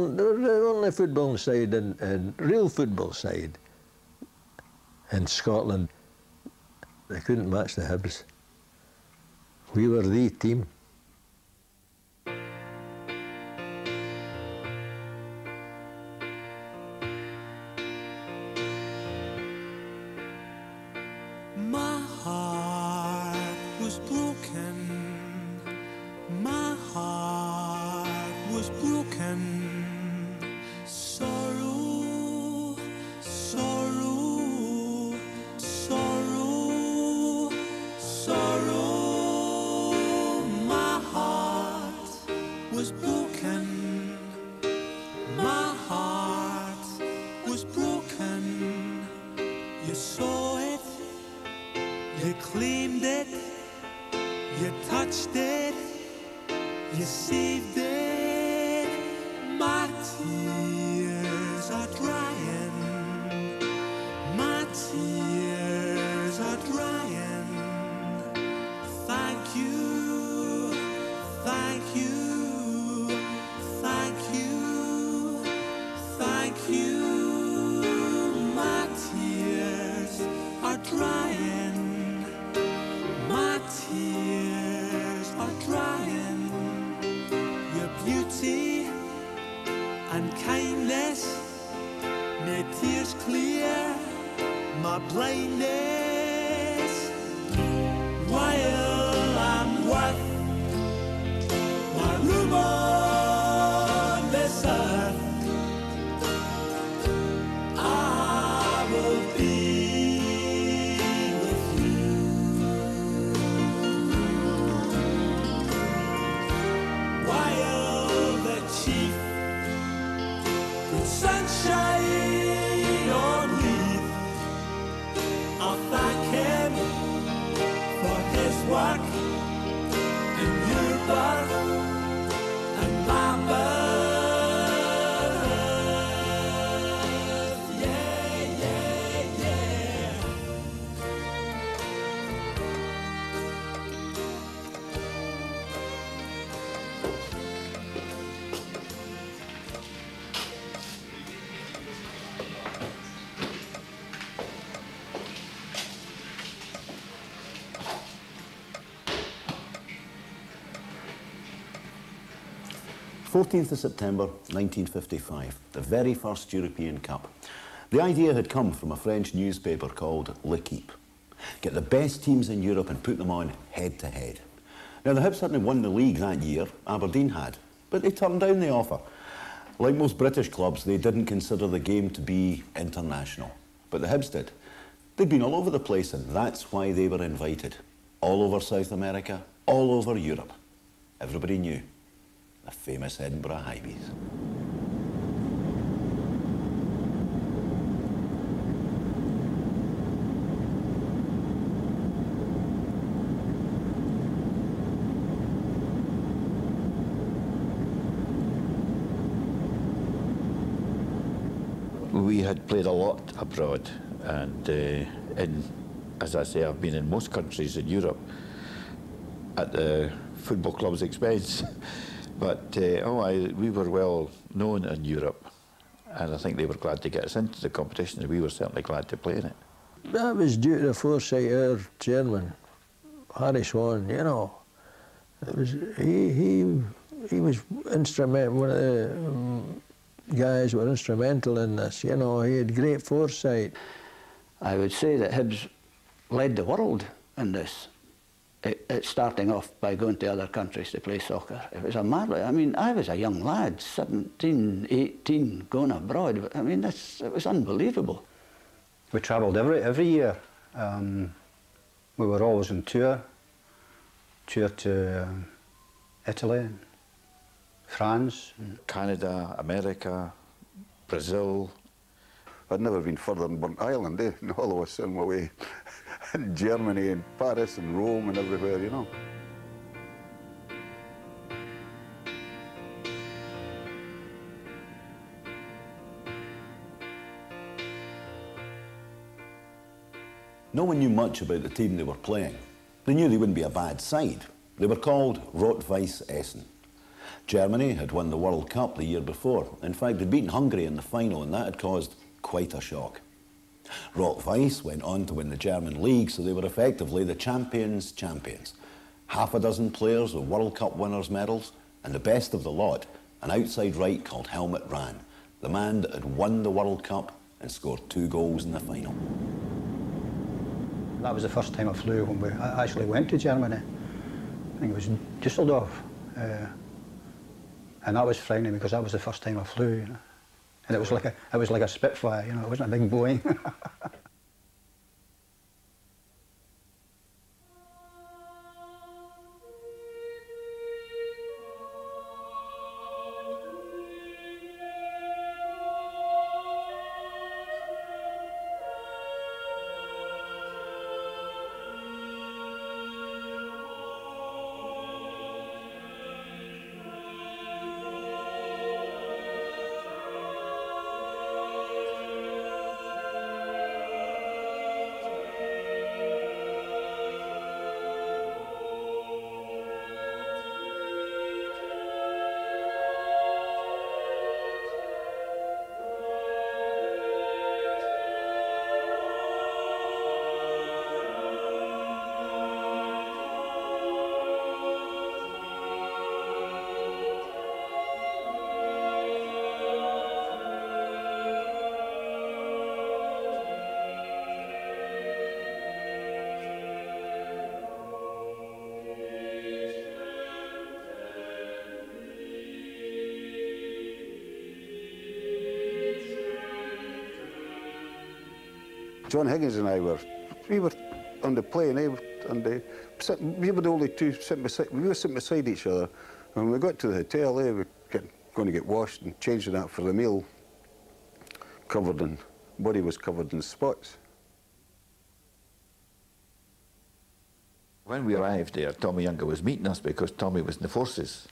there was only football side and real football side in Scotland. They couldn't match the Hibs. We were the team. September 14, 1955, the very first European Cup. The idea had come from a French newspaper called L'Equipe. Get the best teams in Europe and put them on head to head. Now the Hibs hadn't won the league that year, Aberdeen had, but they turned down the offer. Like most British clubs, they didn't consider the game to be international, but the Hibs did. They'd been all over the place and that's why they were invited. All over South America, all over Europe. Everybody knew. The famous Edinburgh Highways. We had played a lot abroad, and as I say, I've been in most countries in Europe at the football club's expense. But we were well known in Europe, and I think they were glad to get us into the competition, and we were certainly glad to play in it. That was due to the foresight of our chairman, Harry Swan, you know. It was, he was instrumental, one of the guys who were instrumental in this, you know. He had great foresight. I would say that Hibs led the world in this. It's starting off by going to other countries to play soccer. It was a marvel. I mean, I was a young lad, 17, 18, going abroad. I mean, it was unbelievable. We travelled every year. We were always on tour to Italy, France, Canada, America, Brazil. I'd never been further than Burnt Island, eh? And all of us on my way. And Germany and Paris and Rome and everywhere, you know. No one knew much about the team they were playing. They knew they wouldn't be a bad side. They were called Rot-Weiss Essen. Germany had won the World Cup the year before. In fact, they'd beaten Hungary in the final, and that had caused quite a shock. Rot-Weiss went on to win the German league, so they were effectively the champions' champions. Half a dozen players with World Cup winners' medals, and the best of the lot, an outside right called Helmut Rahn, the man that had won the World Cup and scored 2 goals in the final. That was the first time I flew when we actually went to Germany. I think it was Düsseldorf. And that was frightening because that was the first time I flew, you know. And it was like a Spitfire, you know, it wasn't a big Boeing. John Higgins and I we were on the plane, we were the only two sitting beside each other. When we got to the hotel, they were going to get washed and changed that for the meal. Body was covered in spots. When we arrived there, Tommy Younger was meeting us because Tommy was in the forces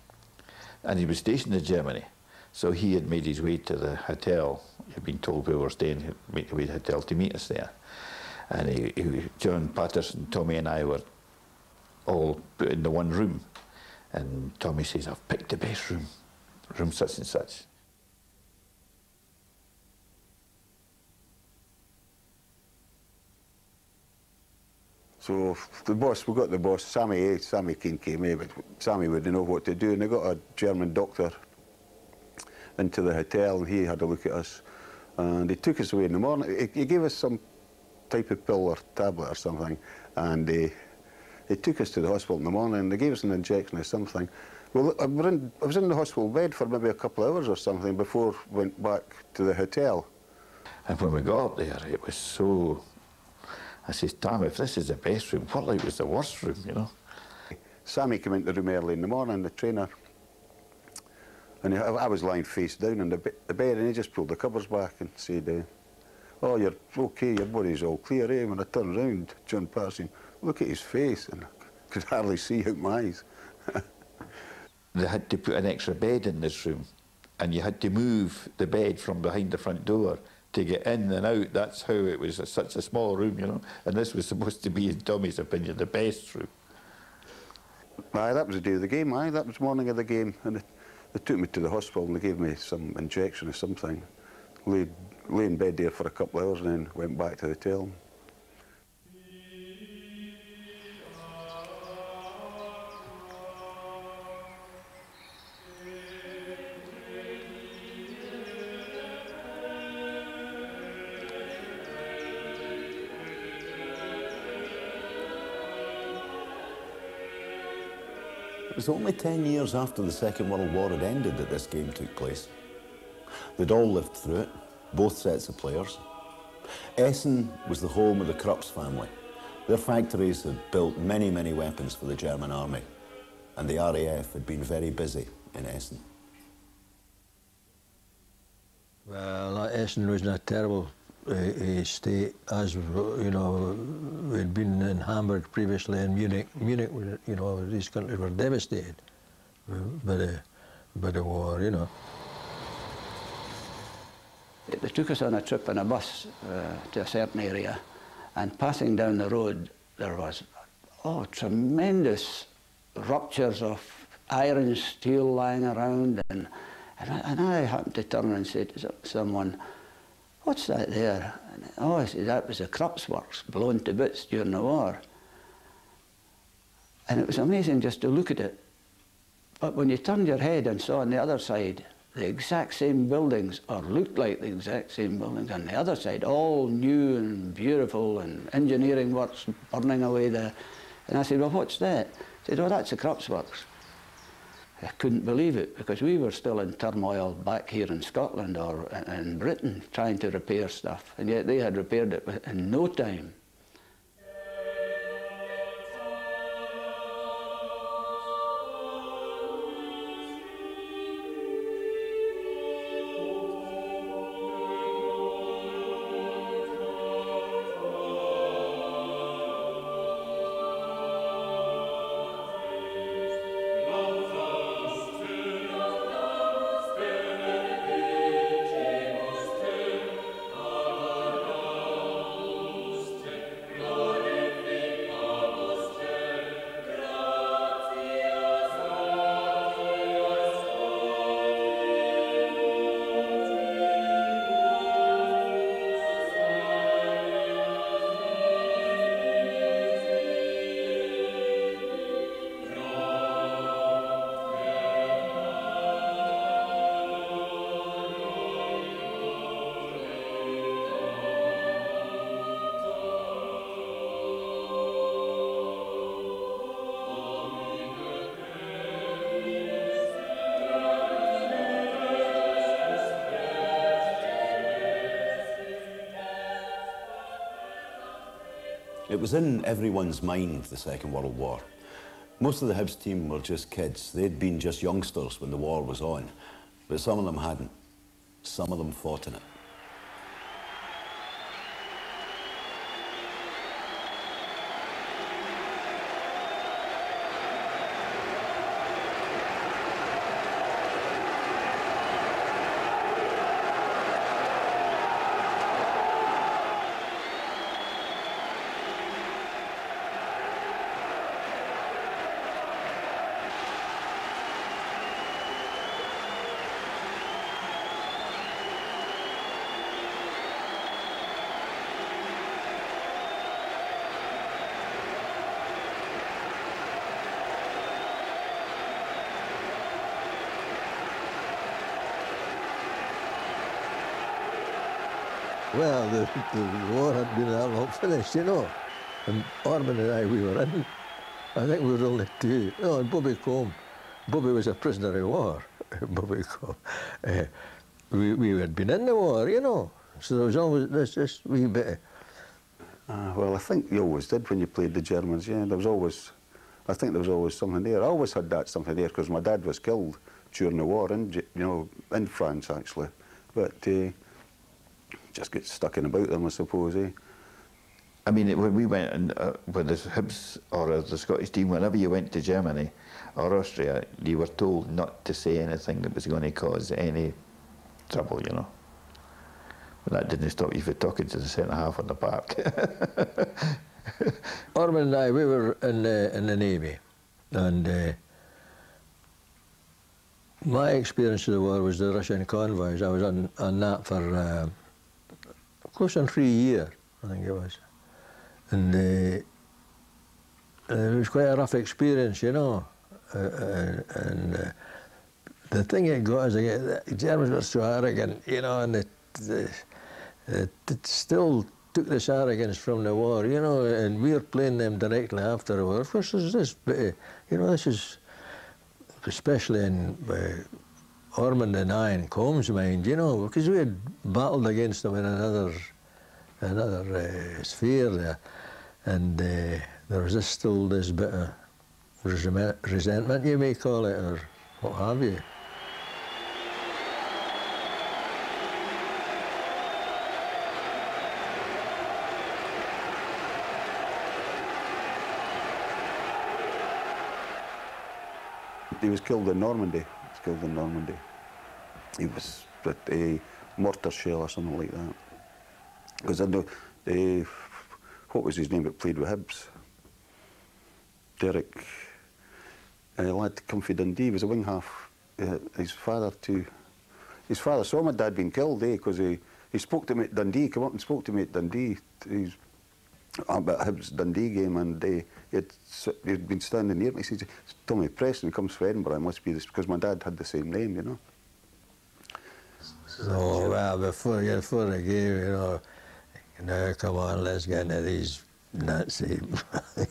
and he was stationed in Germany. So he had made his way to the hotel. He'd been told we were staying, he'd made his way to the hotel to meet us there. And John Patterson, Tommy and I were all put in the one room. And Tommy says, "I've picked the best room, room such and such." So the boss, we got the boss, Sammy King came here, but Sammy wouldn't know what to do, and they got a German doctor into the hotel, and he had a look at us, and he took us away in the morning. He gave us some type of pill or tablet or something, and he took us to the hospital in the morning, and they gave us an injection or something. Well, I was in the hospital bed for maybe a couple of hours or something before I went back to the hotel. And when we got up there, it was so... I says, "Tom, if this is the best room, what like was the worst room, you know?" Sammy came into the room early in the morning, the trainer, and I was lying face down on the bed, and he just pulled the covers back and said, "Oh, you're okay, your body's all clear, eh?" When I turned round, John Patterson, look at his face, and I could hardly see out my eyes. They had to put an extra bed in this room, and you had to move the bed from behind the front door to get in and out. That's how it was, such a small room, you know, and this was supposed to be, in Tommy's opinion, the best room. Aye, that was the day of the game, aye, that was the morning of the game. And they took me to the hospital and they gave me some injection or something. Lay in bed there for a couple of hours and then went back to the hotel. It was only 10 years after the Second World War had ended that this game took place. They'd all lived through it, both sets of players. Essen was the home of the Krupp family. Their factories had built many, many weapons for the German army, and the RAF had been very busy in Essen. Well, Essen was in a terrible state, as you know, we'd been in Hamburg previously, in Munich. Munich, you know, these countries were devastated by the war, you know. They took us on a trip on a bus to a certain area, and passing down the road, there was tremendous ruptures of iron steel lying around, and I happened to turn and say to someone, "What's that there?" And, "Oh," I said, "that was the Krupp's works, blown to bits during the war." And it was amazing just to look at it. But when you turned your head and saw on the other side the exact same buildings, or looked like the exact same buildings on the other side, all new and beautiful, and engineering works burning away there. And I said, "Well, what's that?" He said, "Oh, that's the Krupp's works." I couldn't believe it, because we were still in turmoil back here in Scotland or in Britain trying to repair stuff, and yet they had repaired it in no time. It was in everyone's mind, the Second World War. Most of the Hibs team were just kids. They'd been just youngsters when the war was on, but some of them hadn't. Some of them fought in it. Well, the war had been that long finished, you know. And Ormond and I, we were in. I think we were only two. Oh, and Bobby Combe. Bobby was a prisoner of war. Bobby Combe. We had been in the war, you know. So there was always this wee bit. Well, I think you always did when you played the Germans, yeah. There was always, I think there was always something there. I always had that something there, because my dad was killed during the war, in, you know, in France, actually. But... just get stuck in about them, I suppose, eh? I mean, when we went and with the Hibs or the Scottish team, whenever you went to Germany or Austria, you were told not to say anything that was going to cause any trouble, you know. But that didn't stop you from talking to the centre-half on the park. Ormond and I, we were in the Navy, and my experience of the war was the Russian convoys. I was on that for... close on 3 years, I think it was. And it was quite a rough experience, you know. And the thing it got is, the Germans were so arrogant, you know, and it still took this arrogance from the war, you know, and we were playing them directly after the war. Of course, there's this, you know, this is, especially in... Ormond and I and Combs' mind, you know, because we had battled against them in another sphere there, and there was still this bit of resentment, you may call it, or what have you. He was killed in Normandy. Killed in Normandy. He was with a mortar shell or something like that. Because I know, what was his name that played with Hibs? Derek, a lad to Comfy Dundee. He was a wing half. His father too. His father saw my dad being killed, eh? Because he spoke to me at Dundee. Come up and spoke to me at Dundee. He's about Hibs Dundee game, and he'd been standing near me. He says, "Tommy Preston comes from Edinburgh. It must be this because my dad had the same name, you know." So well, before the game, you know, now come on, let's get into these Nazi,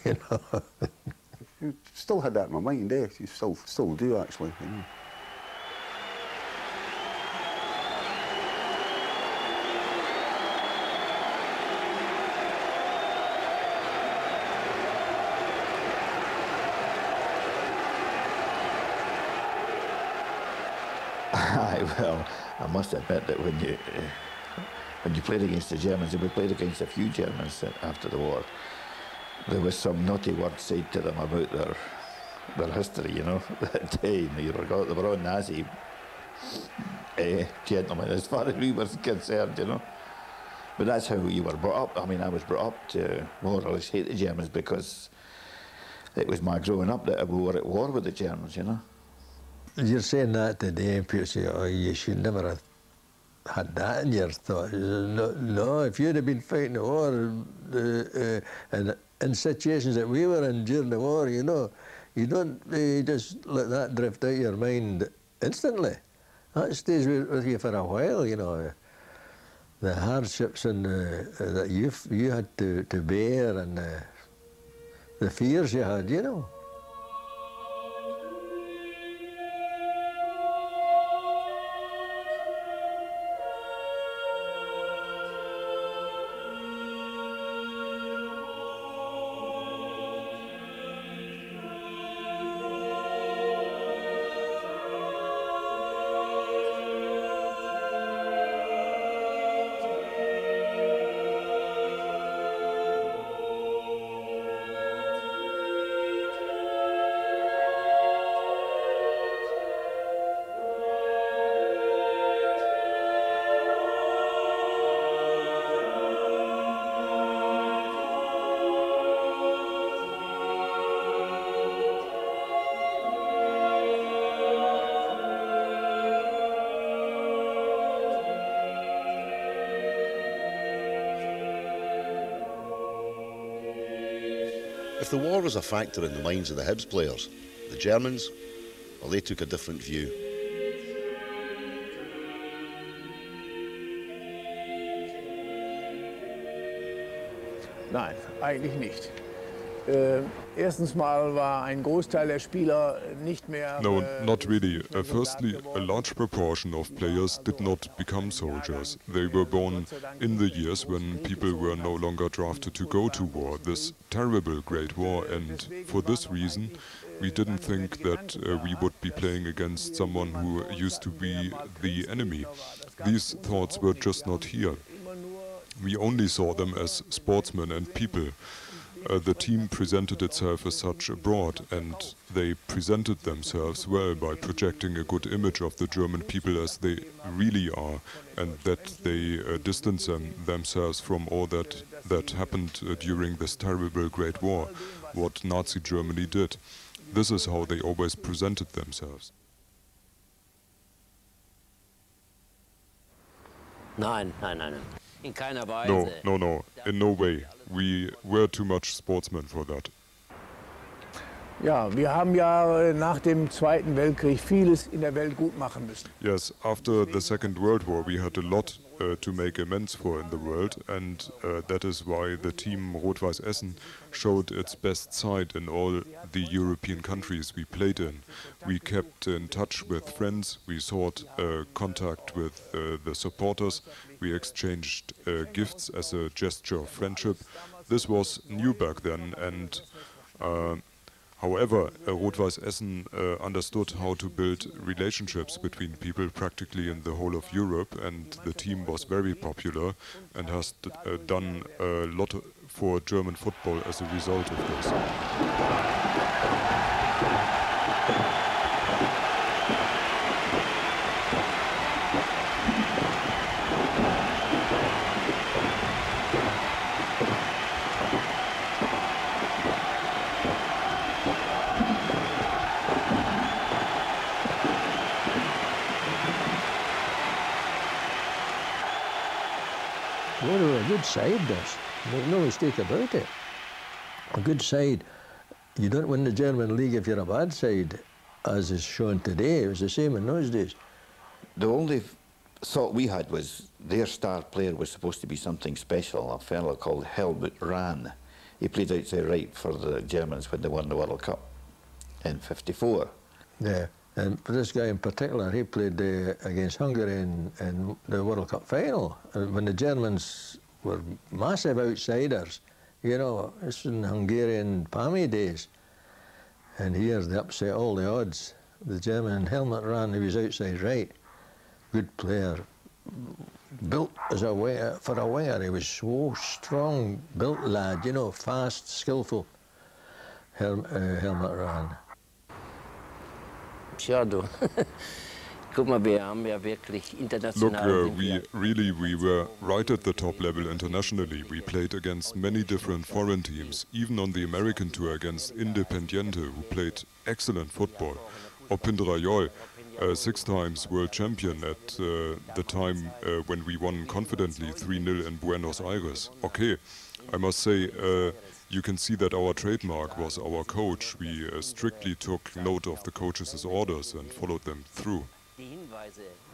you know. You still had that in my mind, eh? You still do actually, you know. Well, I must admit that when you played against the Germans, and we played against a few Germans after the war, there was some naughty word said to them about their history, you know, that day. You forgot they were all Nazi gentlemen, as far as we were concerned, you know. But that's how you were brought up. I mean, I was brought up to more or less hate the Germans because it was my growing up that we were at war with the Germans, you know. You're saying that today, and people say, "Oh, you should never have had that in your thoughts." No, if you'd have been fighting the war and in situations that we were in during the war, you know, you don't just let that drift out of your mind instantly. That stays with you for a while, you know. The hardships and that you had to bear, and the fears you had, you know. If the war was a factor in the minds of the Hibs players, the Germans, well, they took a different view. Nein, eigentlich nicht. Erstens mal war ein Großteil der Spieler nicht mehr. No, not really. Firstly, a large proportion of players did not become soldiers. They were born in the years when people were no longer drafted to go to war, this terrible Great War, and for this reason, we didn't think that we would be playing against someone who used to be the enemy. These thoughts were just not here. We only saw them as sportsmen and people. The team presented itself as such abroad, and they presented themselves well by projecting a good image of the German people as they really are, and that they distance themselves from all that happened during this terrible Great War, what Nazi Germany did. This is how they always presented themselves. Nein, nein, nein, nein. No, in no way. We were too much sportsmen for that. Yes, after the Second World War we had a lot to make amends for in the world, and that is why the team Rot-Weiss Essen showed its best side in all the European countries we played in. We kept in touch with friends, we sought contact with the supporters, we exchanged gifts as a gesture of friendship. This was new back then, and however, Rot-Weiss Essen understood how to build relationships between people practically in the whole of Europe, and the team was very popular and has done a lot for German football as a result of this. Well, they were a good side, this. There's no mistake about it. A good side. You don't win the German league if you're a bad side, as is shown today. It was the same in those days. The only thought we had was their star player was supposed to be something special, a fellow called Helmut Rahn. He played outside right for the Germans when they won the World Cup in '54. Yeah, and this guy in particular, he played against Hungary in the World Cup final. When the Germans were massive outsiders, you know, it's in Hungarian Pami days. And here they upset all the odds. The German Helmut Rahn, he was outside right. Good player, built as a winger, for a winger. He was so strong, built lad, you know, fast, skillful. Helmut Rahn. Look, we were right at the top level internationally. We played against many different foreign teams, even on the American tour against Independiente, who played excellent football, or Pindrayol, a six-times world champion at the time when we won confidently 3-0 in Buenos Aires. Okay, I must say, you can see that our trademark was our coach. We strictly took note of the coach's orders and followed them through.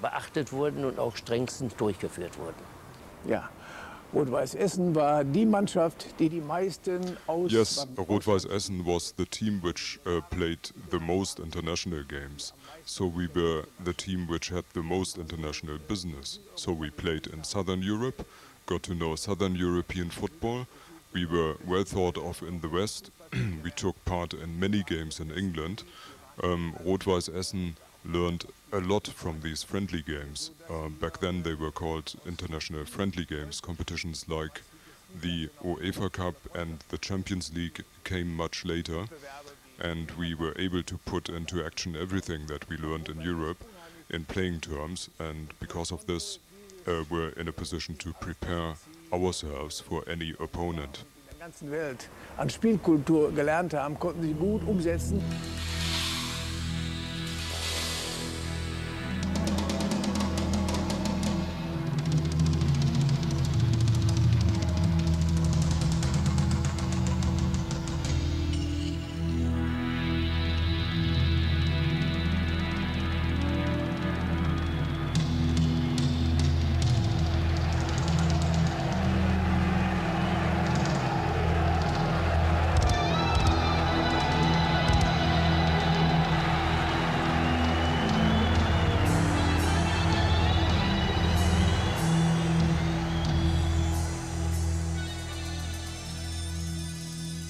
Beachtet wurden und auch strengstens durchgeführt wurden. Ja. Rot-Weiss Essen war die Mannschaft, die die meisten aus. Yes, Rot-Weiss Essen was the team which played the most international games. So we were the team which had the most international business. So we played in Southern Europe, got to know Southern European football. We were well thought of in the West. We took part in many games in England. Rot-Weiss Essen learned a lot from these friendly games. Back then they were called international friendly games. Competitions like the UEFA Cup and the Champions League came much later, and we were able to put into action everything that we learned in Europe in playing terms, and because of this we're in a position to prepare ourselves for any opponent. In der ganzen Welt an Spielkultur gelernt haben, konnten sie gut umsetzen.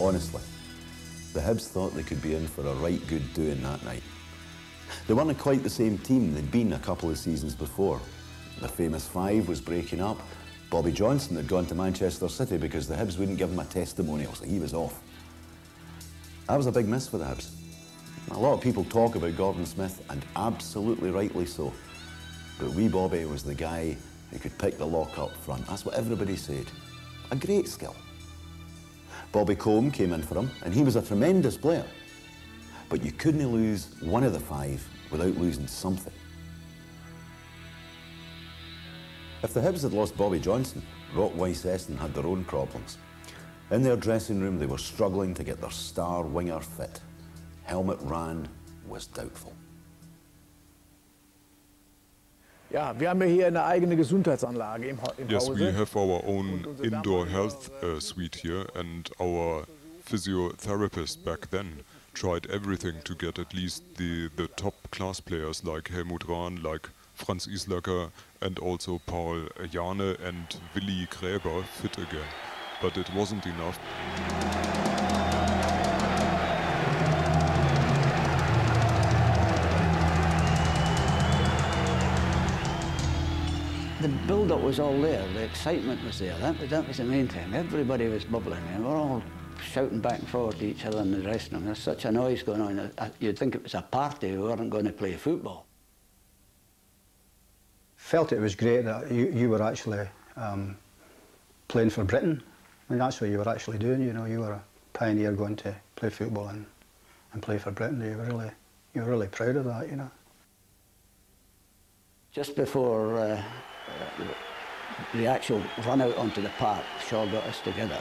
Honestly, the Hibs thought they could be in for a right good doing that night. They weren't quite the same team they'd been a couple of seasons before. The famous five was breaking up. Bobby Johnson had gone to Manchester City because the Hibs wouldn't give him a testimonial, so he was off. That was a big miss for the Hibs. A lot of people talk about Gordon Smith, and absolutely rightly so. But wee Bobby was the guy who could pick the lock up front. That's what everybody said. A great skill. Bobby Combe came in for him, and he was a tremendous player. But you couldn't lose one of the five without losing something. If the Hibs had lost Bobby Johnson, Rot-Weiss Essen had their own problems. In their dressing room, they were struggling to get their star winger fit. Helmut Rahn was doubtful. Yeah, we yes, we have our own indoor health suite here, and our physiotherapist back then tried everything to get at least the top class players like Helmut Rahn, like Franz Islacker, and also Paul Jahne and Willi Gräber fit again. But it wasn't enough. The build-up was all there, the excitement was there, that was the main thing. Everybody was bubbling, and we're all shouting back and forth to each other in the dressing room. There's such a noise going on, you'd think it was a party, we weren't going to play football. Felt it was great that you were actually playing for Britain. I mean, that's what you were actually doing, you know, you were a pioneer going to play football and play for Britain. You were really proud of that, you know. Just before the actual run out onto the park, Shaw got us together.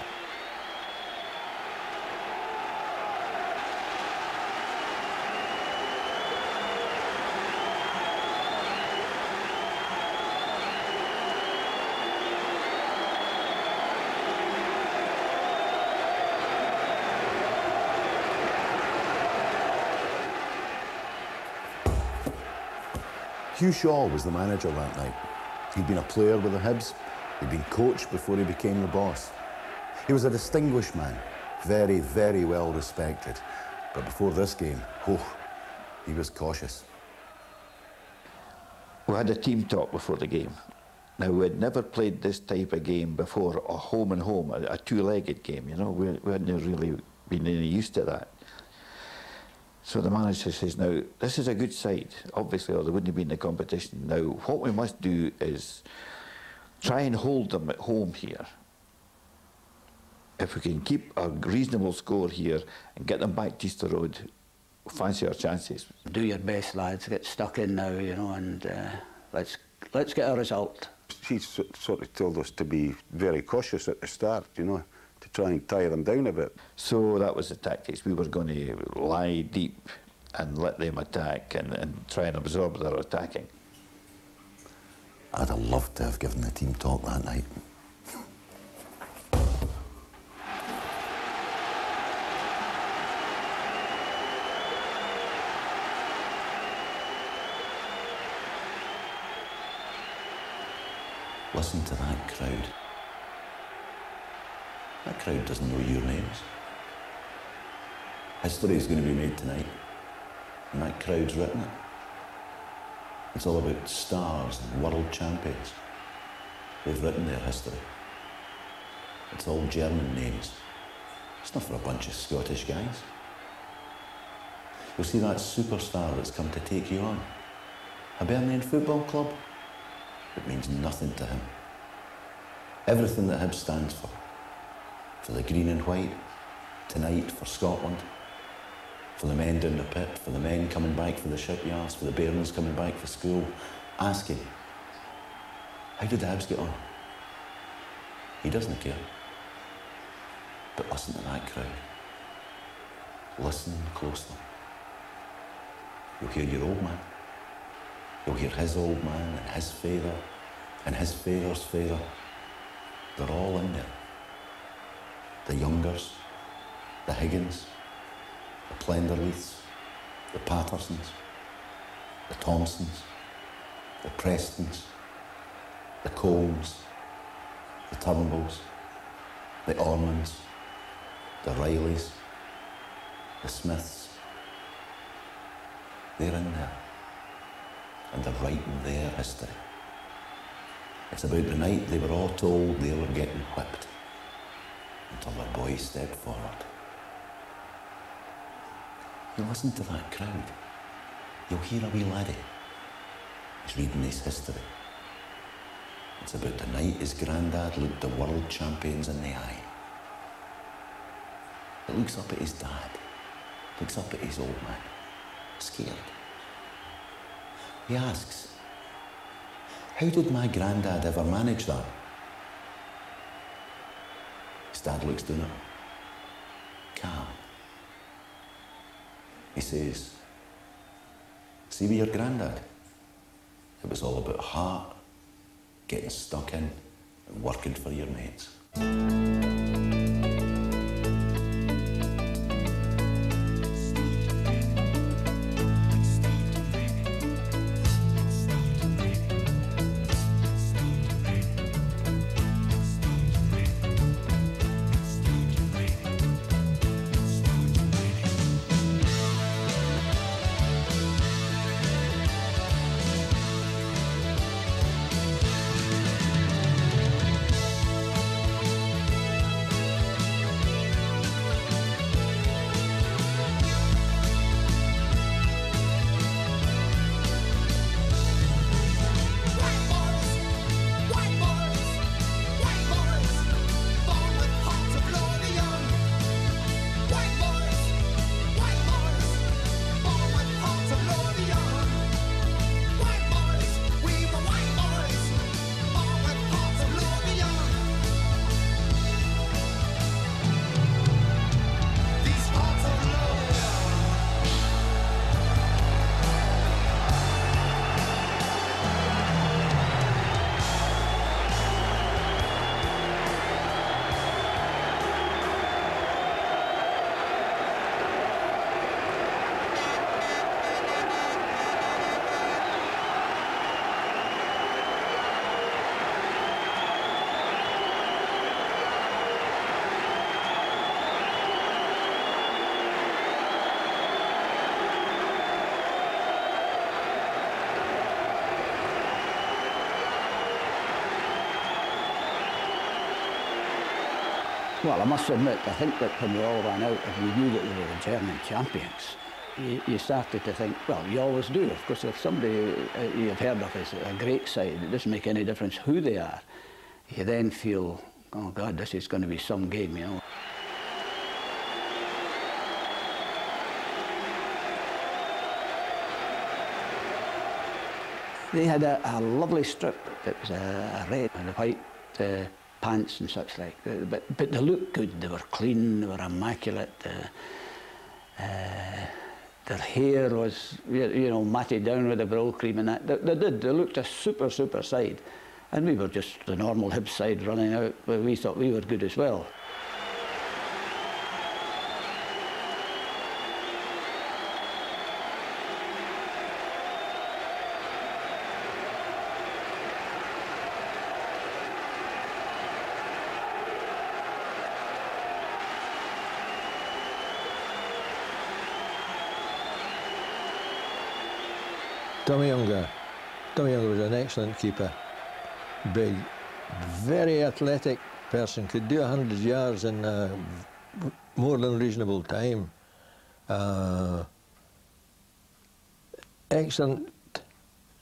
Hugh Shaw was the manager that night. He'd been a player with the Hibs. He'd been coach before he became the boss. He was a distinguished man, very, very well respected. But before this game, oh, he was cautious. We had a team talk before the game. Now, we had never played this type of game before, a home-and-home, a two-legged game, you know. We hadn't really been any used to that. So the manager says, now, this is a good side, obviously, or they wouldn't have been in the competition. Now, what we must do is try and hold them at home here. If we can keep a reasonable score here and get them back to Easter Road, fancy our chances. Do your best, lads, get stuck in now, you know, and let's get a result. She sort of told us to be very cautious at the start, you know, to try and tire them down a bit. So that was the tactics. We were going to lie deep and let them attack and try and absorb their attacking. I'd have loved to have given the team talk that night. Listen to that crowd. That crowd doesn't know your names. History is going to be made tonight, and that crowd's written it. It's all about stars and world champions. They've written their history. It's all German names. It's not for a bunch of Scottish guys. You'll see that superstar that's come to take you on. Hibernian Football Club? It means nothing to him. Everything that Hib stands for. For the green and white, tonight for Scotland, for the men down the pit, for the men coming back for the shipyards, for the bairns coming back for school, asking, how did the Hibs get on? He doesn't care. But listen to that crowd. Listen closely. You'll hear your old man. You'll hear his old man and his father and his father's father. They're all in there. The Youngers, the Higgins, the Plenderleiths, the Pattersons, the Thompsons, the Prestons, the Combes, the Turnbulls, the Ormonds, the Rileys, the Smiths. They're in there, and they're writing their history. It's about the night they were all told they were getting whipped, until the boy stepped forward. You listen to that crowd. You'll hear a wee laddie. He's reading his history. It's about the night his granddad looked the world champions in the eye. He looks up at his dad. Looks up at his old man. Scared. He asks, how did my granddad ever manage that? His dad looks down at him, calm. He says, see with your granddad? It was all about heart, getting stuck in, and working for your mates. Well, I must admit, I think that when we all ran out and we knew that we were the German champions, you started to think, well, you always do. Of course, if somebody you've heard of is a great side, it doesn't make any difference who they are. You then feel, oh, God, this is going to be some game, you know. They had a lovely strip that was a red and a white pants and such like, but they looked good. They were clean, they were immaculate. Their hair was, you know, matted down with a brow cream and that. They looked a super, super side. And we were just the normal Hib side running out, but we thought we were good as well. Tommy Younger was an excellent keeper. Big, very athletic person, could do 100 yards in a more than reasonable time. Excellent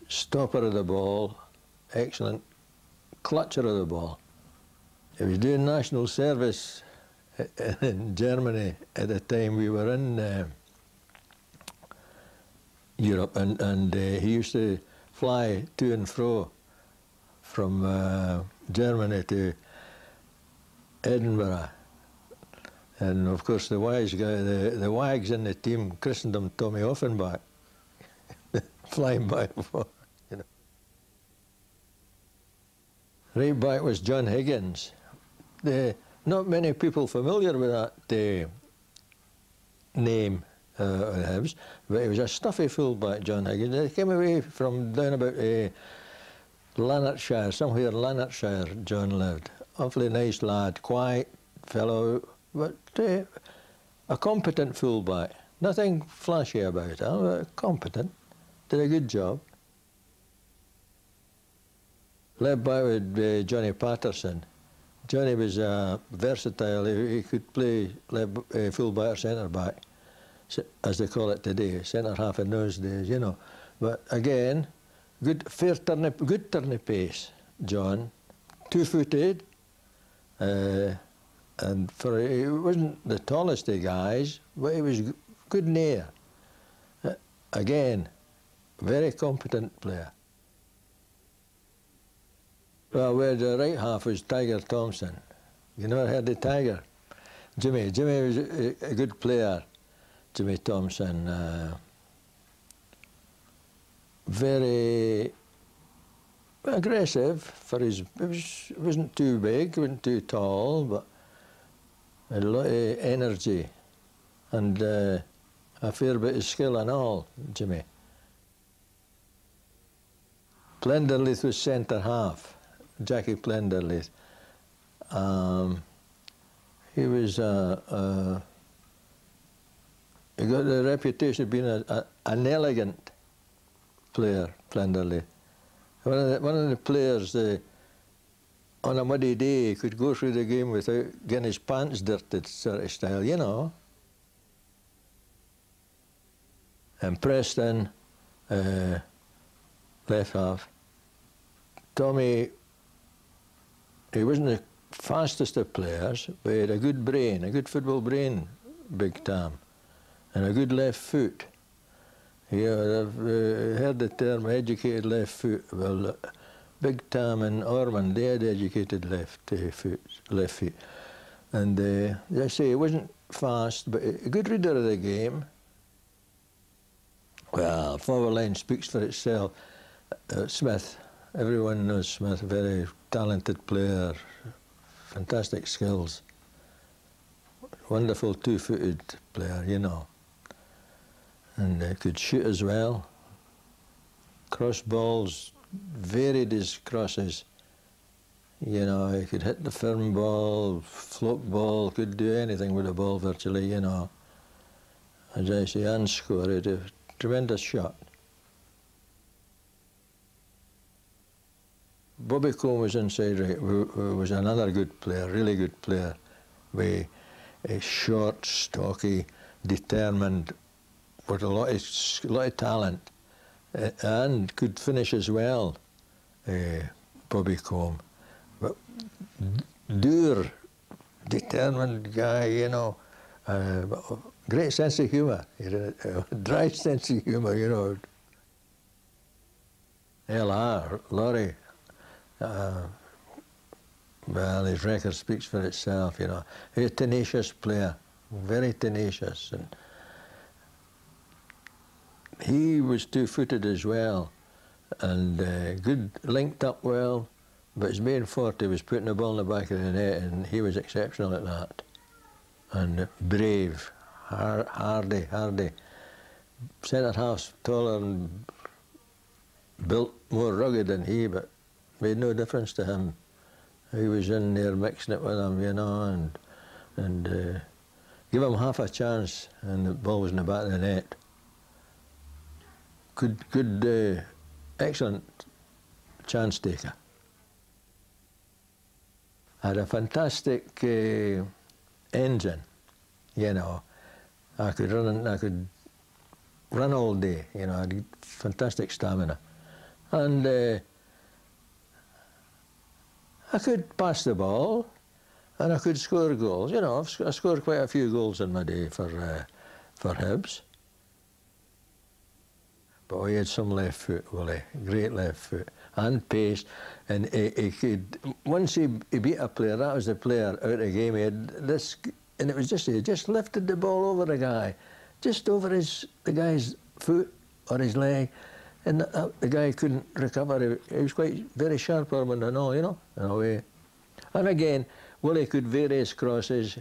stopper of the ball, excellent clutcher of the ball. He was doing national service in Germany at the time we were in Europe, and he used to fly to and fro from Germany to Edinburgh, and of course the wise guy, the wags in the team christened him Tommy Offenbach, flying by before, you know. Right back was John Higgins. Not many people familiar with that name. But he was a stuffy fullback, John Higgins. He came away from down about Lanarkshire, somewhere in Lanarkshire John lived. Awfully nice lad, quiet fellow, but a competent fullback. Nothing flashy about him, but competent, did a good job. Left back would be Johnny Patterson. Johnny was versatile. He could play fullback or centre-back, as they call it today, centre half in those days, you know. But again, good, fair turn, good turny pace, John, two-footed, and he wasn't the tallest of guys, but he was good in air. Again, very competent player. Well, where the right half was Tiger Thompson. You never heard of Tiger? Jimmy was a good player. Jimmy Thompson, very aggressive for his, he wasn't too big, wasn't too tall, but a lot of energy and a fair bit of skill and all, Jimmy. Plenderleith was centre half, Jackie Plenderleith. He was he got the reputation of being an elegant player, Plenderleith. One of the players, on a muddy day, could go through the game without getting his pants dirted, sort of style, you know. And Preston, left half. Tommy, he wasn't the fastest of players, but he had a good brain, a good football brain, Big Tom. And a good left foot. Yeah, I've heard the term educated left foot. Well, Big Tom and Ormond, they had educated left feet. And I say, he wasn't fast, but a good reader of the game. Well, forward line speaks for itself. Smith, everyone knows Smith, very talented player, fantastic skills. Wonderful two-footed player, you know. And could shoot as well. Cross balls, varied his crosses. You know, he could hit the firm ball, float ball, could do anything with the ball virtually, you know. As I say, and score, it a tremendous shot. Bobby Combe was inside right, who was another good player, really good player. with a short, stocky, determined, with a lot of talent, and could finish as well, Bobby Combe. But dour, determined guy, you know, great sense of humour, a dry sense of humour, you know. L.R., Laurie, well, his record speaks for itself, you know. He's a tenacious player, very tenacious. And he was two-footed as well, and good, linked up well, but his main forte was putting the ball in the back of the net, and he was exceptional at that. And brave, hardy. Centre-half, taller and built more rugged than he, but made no difference to him. He was in there mixing it with him, you know, and give him half a chance, and the ball was in the back of the net. Good, excellent chance taker. Had a fantastic engine, you know. I could run all day, you know. I had fantastic stamina, and I could pass the ball, and I could score goals. You know, I scored quite a few goals in my day for Hibs. But he had some left foot, Willie, great left foot, and pace, and he could, once he beat a player, that was the player out of the game. He had this, and it was just, he just lifted the ball over the guy, just over the guy's foot or his leg, and the guy couldn't recover. He was very sharp, Ormond and all, you know, in a way. And again, Willie could various crosses,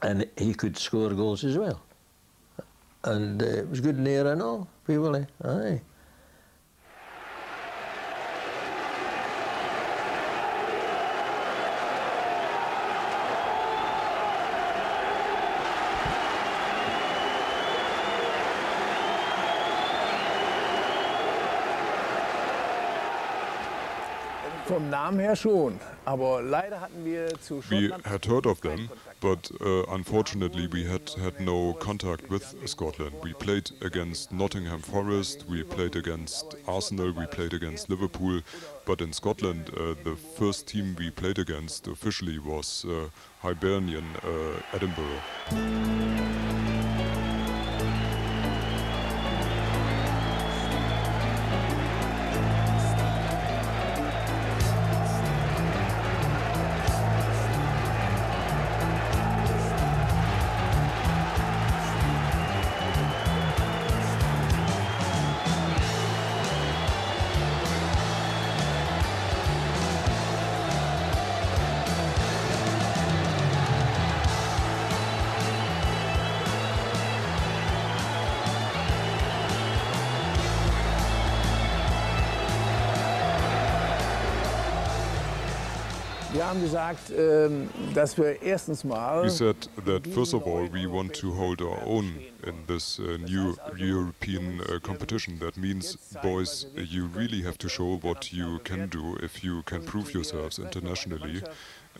and he could score goals as well. And it was good in the air and all, wee Willie, aye. We had heard of them, but unfortunately we had no contact with Scotland. We played against Nottingham Forest, we played against Arsenal, we played against Liverpool, but in Scotland the first team we played against officially was Hibernian Edinburgh. We said that first of all we want to hold our own in this new European competition. That means, boys, you really have to show what you can do if you can prove yourselves internationally.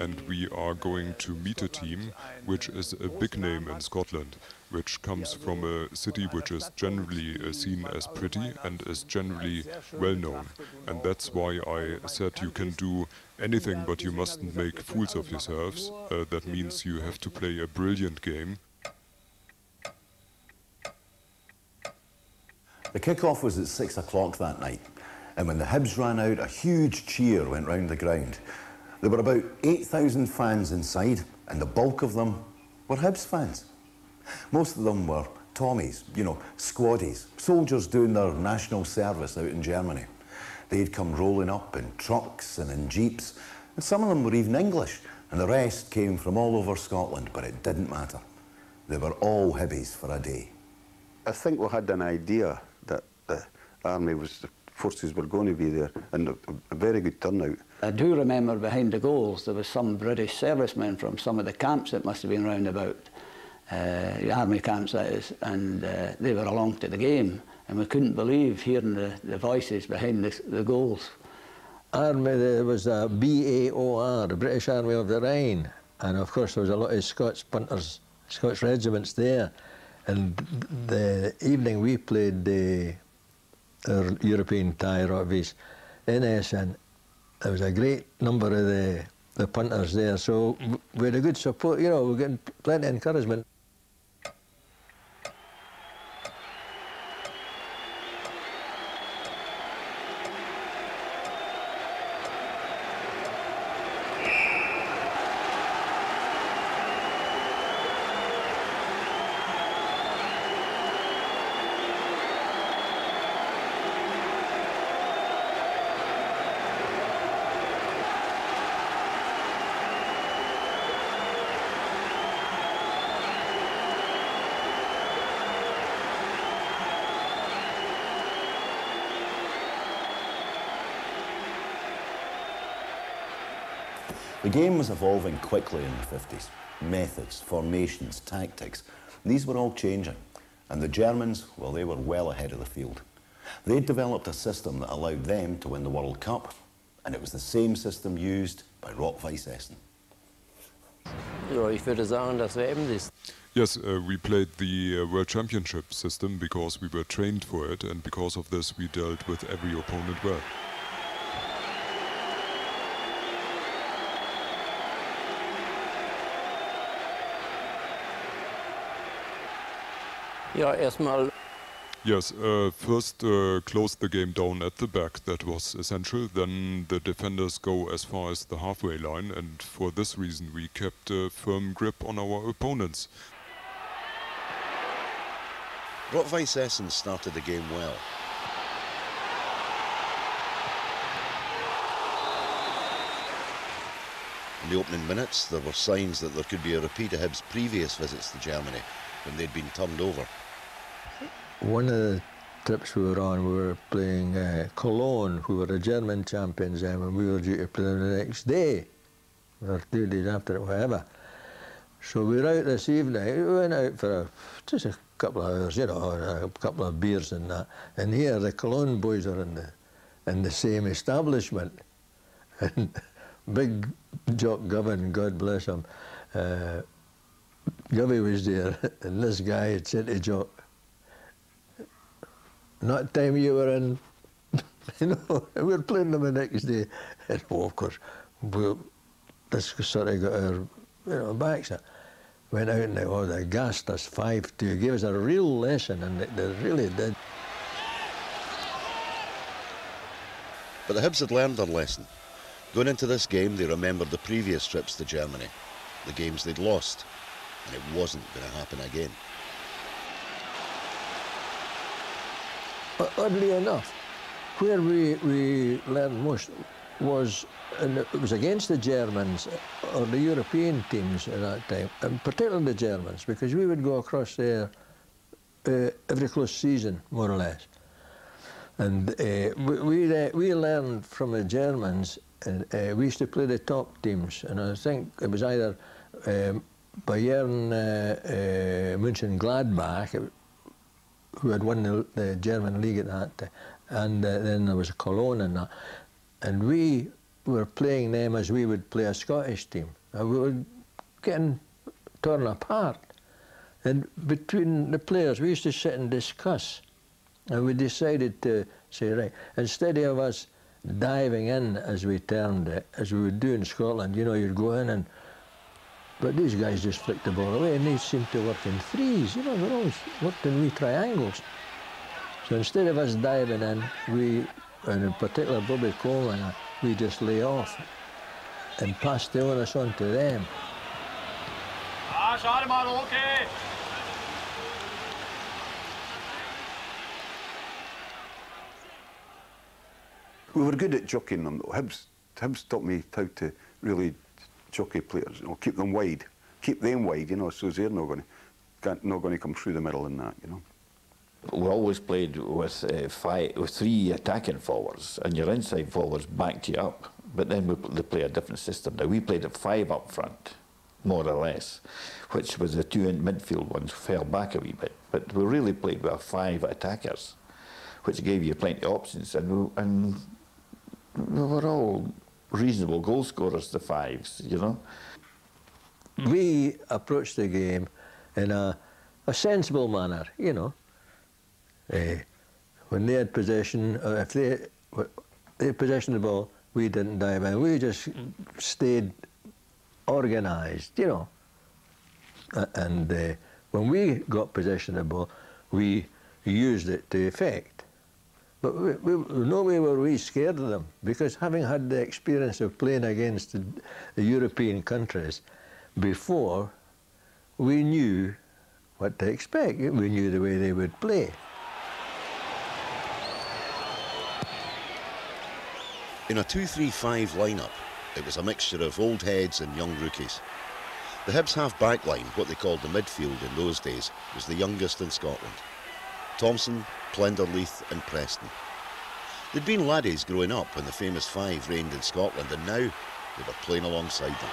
And we are going to meet a team which is a big name in Scotland, which comes from a city which is generally seen as pretty and is generally well known. And that's why I said you can do anything, but you mustn't make fools of yourselves. That means you have to play a brilliant game. The kickoff was at 6 o'clock that night, and when the Hibs ran out, a huge cheer went round the ground. There were about 8,000 fans inside, and the bulk of them were Hibs fans. Most of them were Tommies, you know, squaddies, soldiers doing their national service out in Germany. They'd come rolling up in trucks and in jeeps, and some of them were even English, and the rest came from all over Scotland, but it didn't matter. They were all Hibbies for a day. I think we had an idea that the army was the forces were going to be there, and a very good turnout. I do remember behind the goals there was some British servicemen from some of the camps that must have been round about, the army camps that is, and they were along to the game, and we couldn't believe hearing the voices behind the goals. Army, there was a B.A.O.R, British Army of the Rhine, And of course there was a lot of Scotch punters, Scotch regiments there. And the evening we played the European tie Rot-Weiss in Essen. There was a great number of the punters there, so we had a good support, you know, we were getting plenty of encouragement. The game was evolving quickly in the 50s. Methods, formations, tactics, these were all changing. And the Germans, well, they were well ahead of the field. They developed a system that allowed them to win the World Cup, and it was the same system used by Rot-Weiss Essen. Yes, we played the World Championship system because we were trained for it, and because of this we dealt with every opponent well. Yes, first close the game down at the back, that was essential. Then the defenders go as far as the halfway line, and for this reason we kept a firm grip on our opponents. Rot-Weiss Essen started the game well. In the opening minutes there were signs that there could be a repeat of Hib's previous visits to Germany, when they'd been turned over. One of the trips we were on, we were playing Cologne, who were the German champions, and we were due to play them the next day, or 2 days after it, whatever. So we were out this evening, we went out for just a couple of hours, you know, a couple of beers and that, and here the Cologne boys are in the same establishment. And big Jock Govan, God bless him, Gubby was there, and this guy had said to Jock, "Not time you were in," you know, and we were playing them the next day. And well, of course, this sort of got our, you know, backs up. Went out and they gassed us 5-2, gave us a real lesson, and they really did. But the Hibs had learned their lesson. Going into this game, they remembered the previous trips to Germany, the games they'd lost. And it wasn't going to happen again. But oddly enough, where we learned most was, and it was against the Germans or the European teams at that time, and particularly the Germans, because we would go across there every close season, more or less. And we learned from the Germans, and we used to play the top teams, and I think it was either Bayern Mönchengladbach, who had won the German league at that time, and then there was Cologne and that, and we were playing them as we would play a Scottish team, and we were getting torn apart. And between the players we used to sit and discuss, and we decided to say, right, instead of us diving in, as we termed it, as we would do in Scotland, you know, you'd go in and, but these guys just flicked the ball away, and they seemed to work in threes, you know, they always worked in wee triangles. So instead of us diving in, we, and in particular Bobby Combe and I, we just lay off and passed the onus on to them. We were good at jockeying them, though. Hibs taught me how to really jockey players, you know, keep them wide, you know, so they're not going to come through the middle in that, you know. We always played with three attacking forwards, and your inside forwards backed you up. But then they play a different system. Now we played at five up front, more or less, which was the two in midfield ones fell back a wee bit. But we really played with five attackers, which gave you plenty of options, and we were all reasonable goal scorers, the fives, you know. We approached the game in a sensible manner, you know. When they had possession, if they had possession of the ball, we didn't dive in. We just stayed organised, you know. And when we got possession of the ball, we used it to effect. But no way were we scared of them, because having had the experience of playing against the European countries before, we knew what to expect. We knew the way they would play. In a 2-3-5 lineup, it was a mixture of old heads and young rookies. The Hibs half-back line, what they called the midfield in those days, was the youngest in Scotland. Thompson, Plenderleith and Preston. They'd been laddies growing up when the famous five reigned in Scotland, and now they were playing alongside them.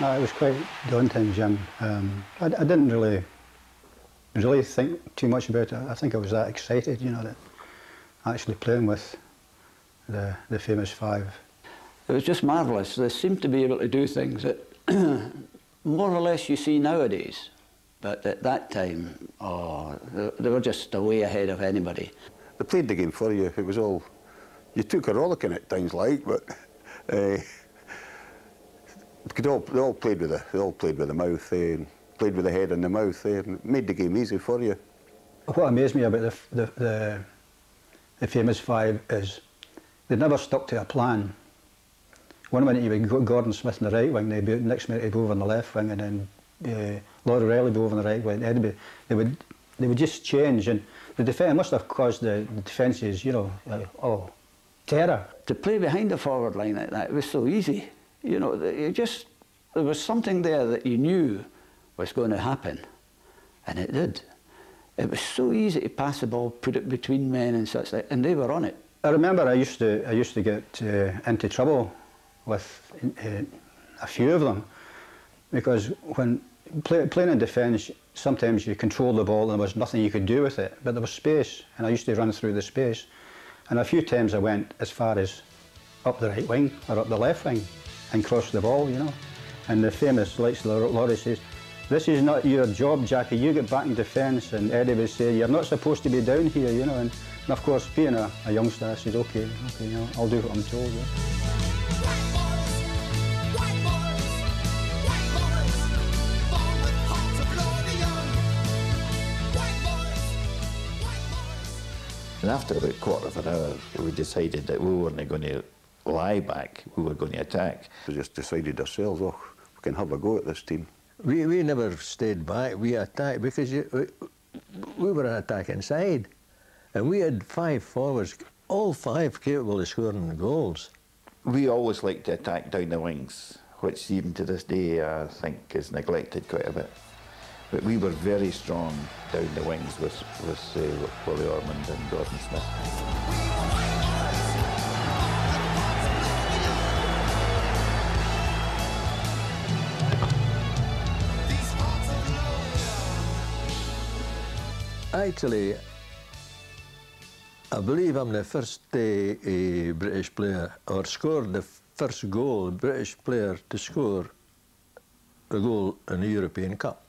No, it was quite daunting, Jim. I didn't really think too much about it. I think I was that excited, you know, that actually playing with the famous five. It was just marvellous. They seemed to be able to do things that more or less you see nowadays. But at that time, oh, they were just way ahead of anybody. They played the game for you. It was all... You took a rollicking at times, like, but... They all played with the mouth, played with the head and the mouth, and made the game easy for you. What amazed me about the famous five is they never stuck to a plan. One minute you would go Gordon Smith on the right wing, they'd be, next minute he'd be over on the left wing, and then Laurie would be over on the right wing. They would just change, and the defence must have caused the defences, you know, terror. To play behind the forward line like that, it was so easy. You know, there was something there that you knew was going to happen, and it did. It was so easy to pass the ball, put it between men and such, like, and they were on it. I remember I used to get into trouble with a few of them, because when playing in defence, sometimes you controlled the ball and there was nothing you could do with it, but there was space, and I used to run through the space. And a few times I went as far as up the right wing or up the left wing and cross the ball, you know. And the famous likes of Laurie says, "This is not your job, Jackie, you get back in defence." And Eddie would say, "You're not supposed to be down here," you know. And of course, being a youngster, I said, okay, you know, I'll do what I'm told. Yeah. And after about a quarter of an hour, we decided that we weren't going to lie back, we were going to attack. We just decided ourselves, oh, we can have a go at this team. We never stayed back, we attacked, because we were an attacking side. And we had five forwards, all five capable of scoring goals. We always liked to attack down the wings, which even to this day I think is neglected quite a bit. But we were very strong down the wings with Willie, Ormond and Gordon Smith. Actually, I believe I'm the first British player, or scored the first goal, British player to score a goal in the European Cup.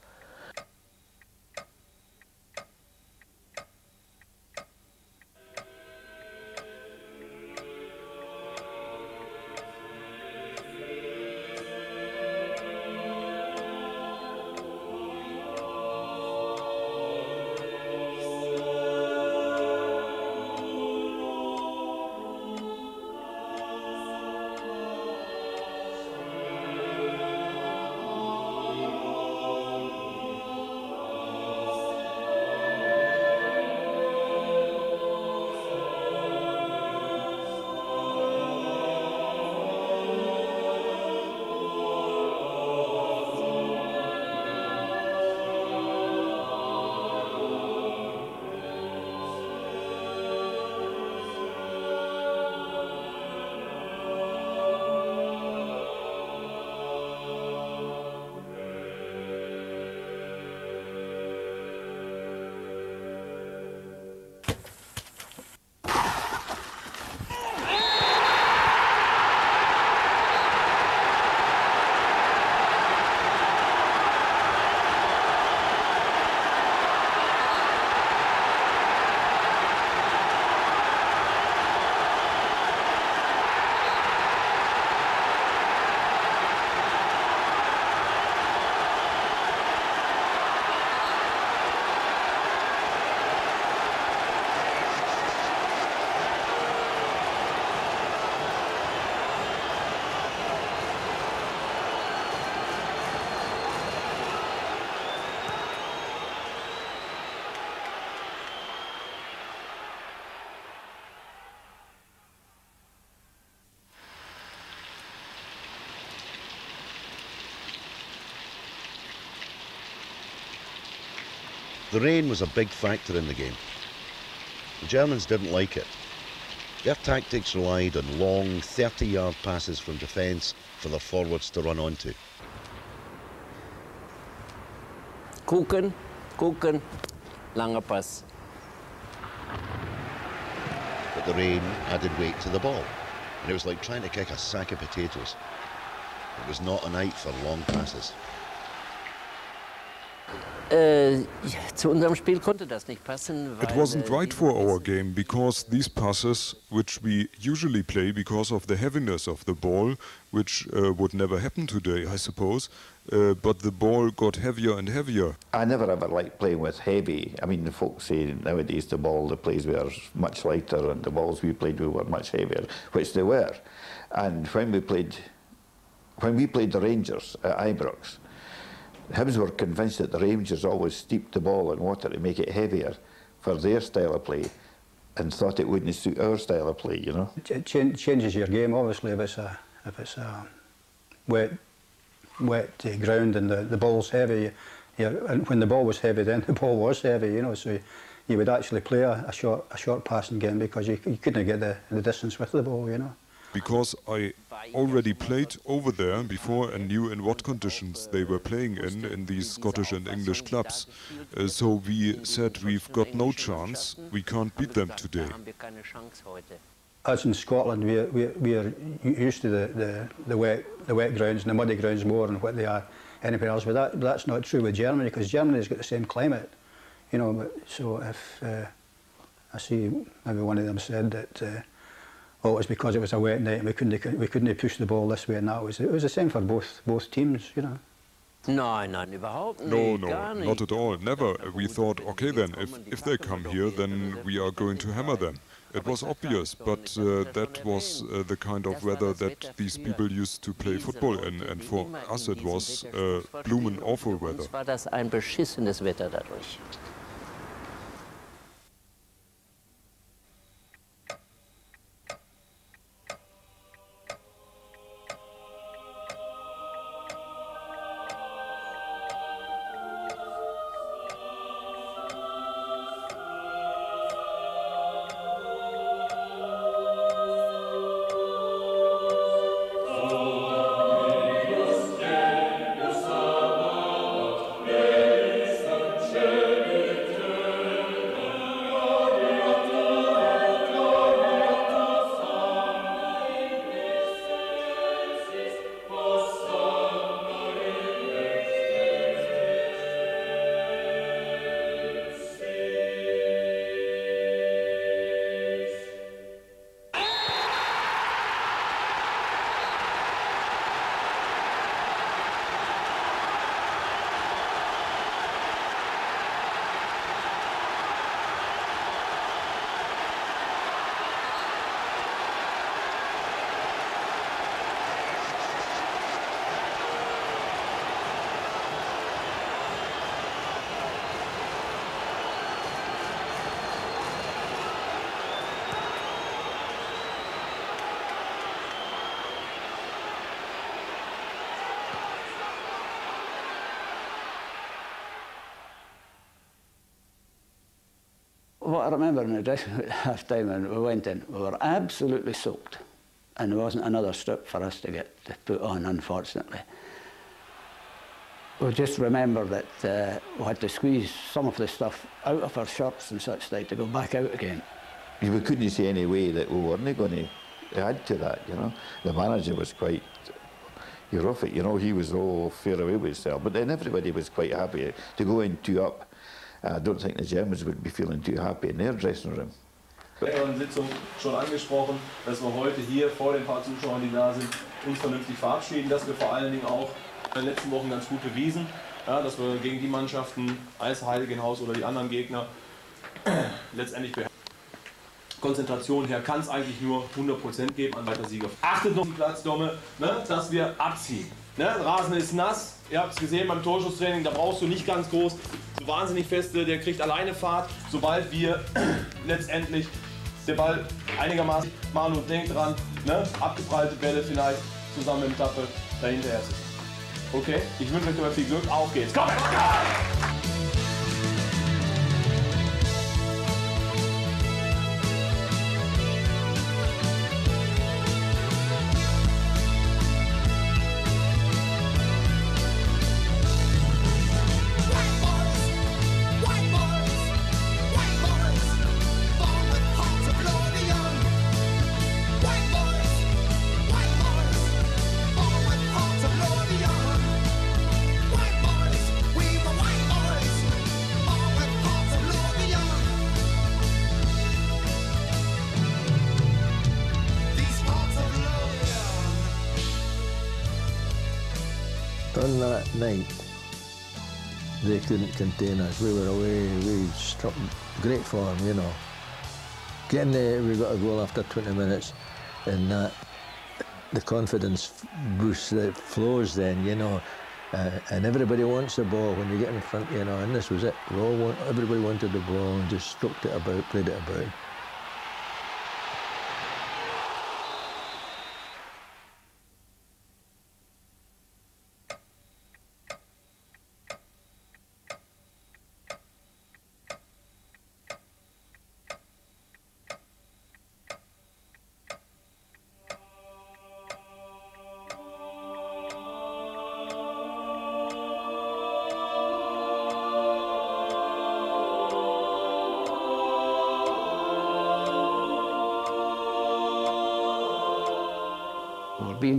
The rain was a big factor in the game. The Germans didn't like it. Their tactics relied on long 30-yard passes from defence for their forwards to run onto. Gucken, gucken, langer pass. But the rain added weight to the ball, and it was like trying to kick a sack of potatoes. It was not a night for long passes. It wasn't right for our game because these passes, which we usually play because of the heaviness of the ball, which would never happen today, I suppose, but the ball got heavier and heavier. I never ever liked playing with heavy. I mean, the folks say nowadays the ball the plays were much lighter and the balls we played were much heavier, which they were. And when we played the Rangers at Ibrox, Hibs were convinced that the Rangers always steeped the ball in water to make it heavier for their style of play and thought it wouldn't suit our style of play, you know. It changes your game, obviously, if it's a wet ground and the ball's heavy. And when the ball was heavy then, the ball was heavy, you know, so you would actually play a short passing game because you couldn't get the distance with the ball, you know. Because I already played over there before and knew in what conditions they were playing in these Scottish and English clubs. So we said we've got no chance, we can't beat them today. Us in Scotland, we are used to the wet grounds and the muddy grounds more than what they are anywhere else. But that's not true with Germany, because Germany's got the same climate, you know. But, so if I see maybe one of them said that. Oh, it was because it was a wet night and we couldn't push the ball this way and that way. It was the same for both teams, you know. No, not at all, never. We thought, okay then, if they come here, then we are going to hammer them. It was obvious, but that was the kind of weather that these people used to play football in, and for us it was bloomin' awful weather. What I remember in the dressing room at half-time when we went in, we were absolutely soaked, and there wasn't another strip for us to get to put on, unfortunately. We just remember that we had to squeeze some of the stuff out of our shirts and such like to go back out again. We couldn't see any way that we weren't going to add to that, you know. The manager was quite rough, you know, he was all fair away with himself, but then everybody was quite happy to go in 2-up. I don't think the Germans would be feeling too happy in their dressing room. Sitzung schon angesprochen, dass wir heute hier vor den paar Zuschauern, die da sind, uns vernünftig verabschieden, dass wir vor allen Dingen auch in den letzten Wochen ganz gut bewiesen, ja, dass wir gegen die Mannschaften, als Heiligenhaus oder die anderen Gegner, letztendlich Konzentration her kann es eigentlich nur 100% geben an weiter Sieger. Achtet noch den Platz, Domme, ne, dass wir abziehen. Ne, Rasen ist nass, ihr habt es gesehen beim Torschusstraining, da brauchst du nicht ganz groß. Wahnsinnig feste, der kriegt alleine Fahrt, sobald wir letztendlich den Ball einigermaßen machen und denkt dran, ne? Abgeprallte Bälle vielleicht zusammen im Tappe dahinterher sind. Okay, ich wünsche euch aber viel Glück, auf geht's, komm! that night, they couldn't contain us. We were away, we struck great form, you know. Getting there, we got a goal after 20 minutes, and that, the confidence boost that flows then, you know. And everybody wants the ball when you get in front, you know, and this was it. We all want, everybody wanted the ball and just stroked it about, played it about.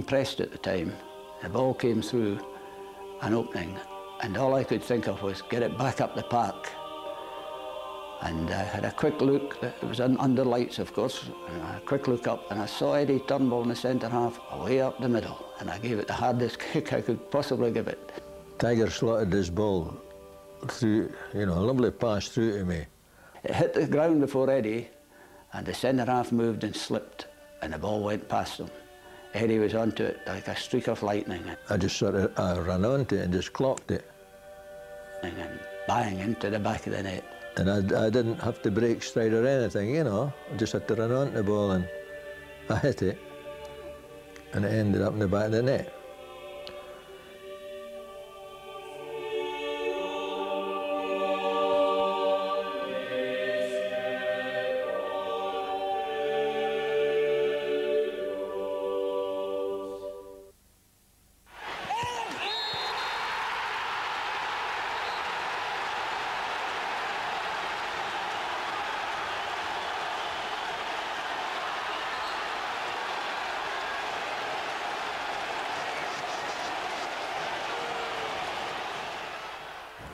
Pressed at the time, the ball came through an opening, and all I could think of was get it back up the park. And I had a quick look, it was under lights of course, and I had a quick look up and I saw Eddie Turnbull in the centre half, away up the middle, and I gave it the hardest kick I could possibly give it. Tiger slotted this ball through, you know, a lovely pass through to me. It hit the ground before Eddie, and the centre half moved and slipped, and the ball went past him. Eddie was onto it like a streak of lightning. I just sort of ran onto it and just clocked it. And bang into the back of the net. And I didn't have to break stride or anything, you know. I just had to run onto the ball and I hit it. And it ended up in the back of the net.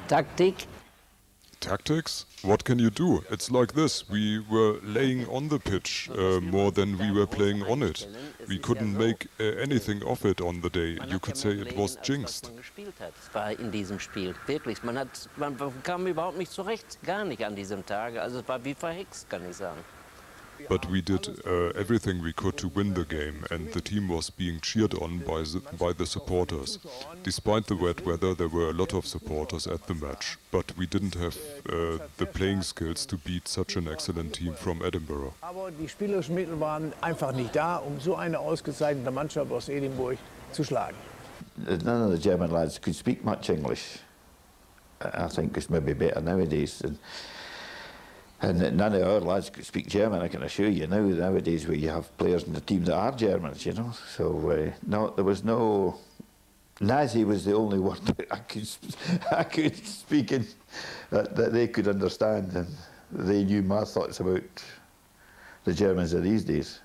Tactic. Tactics? What can you do? It's like this. We were laying on the pitch more than we were playing on it. We couldn't make anything of it on the day. You could say it was jinxed. But we did everything we could to win the game, and the team was being cheered on by the supporters. Despite the wet weather, there were a lot of supporters at the match, but we didn't have the playing skills to beat such an excellent team from Edinburgh. Aber die Spielermittel waren einfach nicht da, so eine ausgezeichnete Mannschaft aus Edinburgh zu schlagen. None of the German lads could speak much English. I think it's maybe better nowadays. And none of our lads could speak German, I can assure you now. Nowadays we have players in the team that are Germans, you know. So, no, there was no... Nazi was the only word that I could speak in, that they could understand. And they knew my thoughts about the Germans of these days.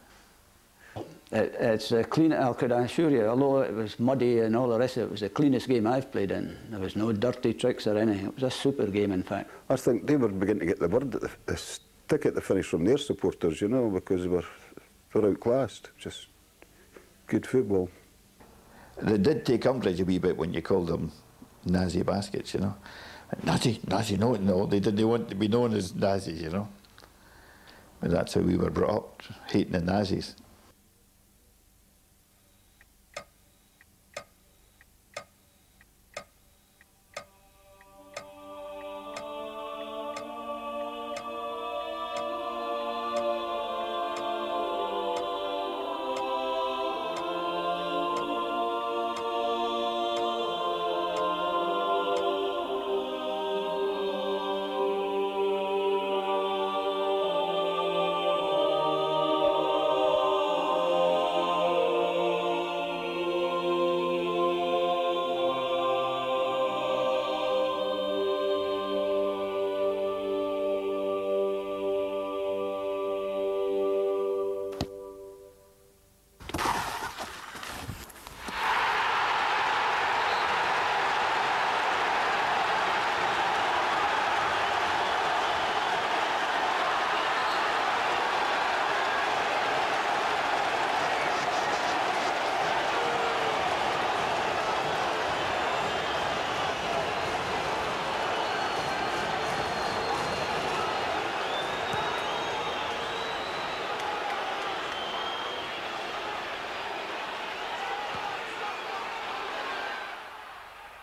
It's a clean, I could assure you, although it was muddy and all the rest of it, it was the cleanest game I've played in. There was no dirty tricks or anything. It was a super game, in fact. I think they were beginning to get the word, the stick at the finish from their supporters, you know, because they were outclassed. Just good football. They did take umbrage a wee bit when you called them Nazi baskets, you know. Nazi, Nazi, no, no, they didn't want to be known as Nazis, you know. But that's how we were brought up, hating the Nazis.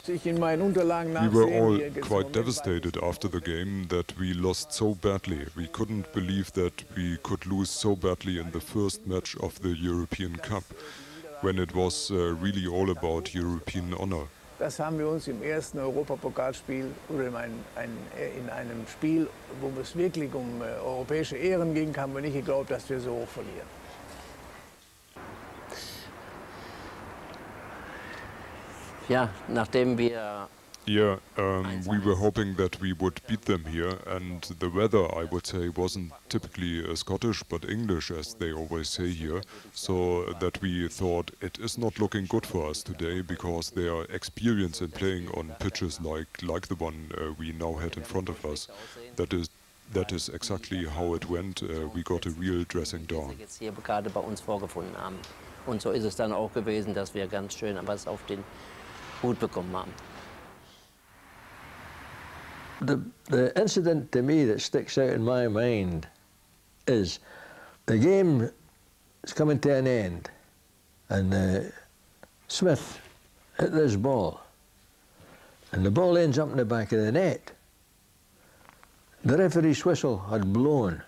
We were all quite devastated after the game that we lost so badly. We couldn't believe that we could lose so badly in the first match of the European Cup, when it was really all about European honor. Das haben wir uns im ersten Europapokalspiel oder in einem Spiel, wo es wirklich europäische Ehren ging, haben wir nicht geglaubt, dass wir so hoch verlieren. Yeah, we were hoping that we would beat them here, and the weather, I would say, wasn't typically Scottish but English, as they always say here, so that we thought it is not looking good for us today because they are experienced in playing on pitches like the one we now had in front of us. That is exactly how it went. We got a real dressing down. Und so ist es dann auch gewesen, dass wir ganz schön was auf den Hut bekommen haben. The incident to me that sticks out in my mind is the game is coming to an end, and Smith hit this ball, and the ball ends up in the back of the net. The referee's whistle had blown,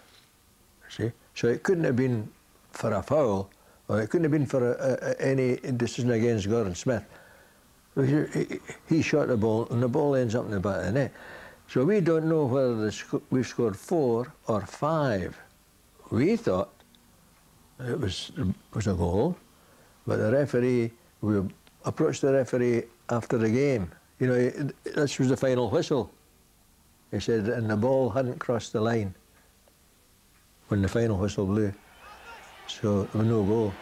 see, so it couldn't have been for a foul. Well, it couldn't have been for any decision against Gordon Smith. He shot the ball, and the ball ends up in the back of the net. So we don't know whether we've scored 4 or 5. We thought it was a goal, but the referee, we approached the referee after the game. You know, this was the final whistle. He said, and the ball hadn't crossed the line when the final whistle blew. So, no goal.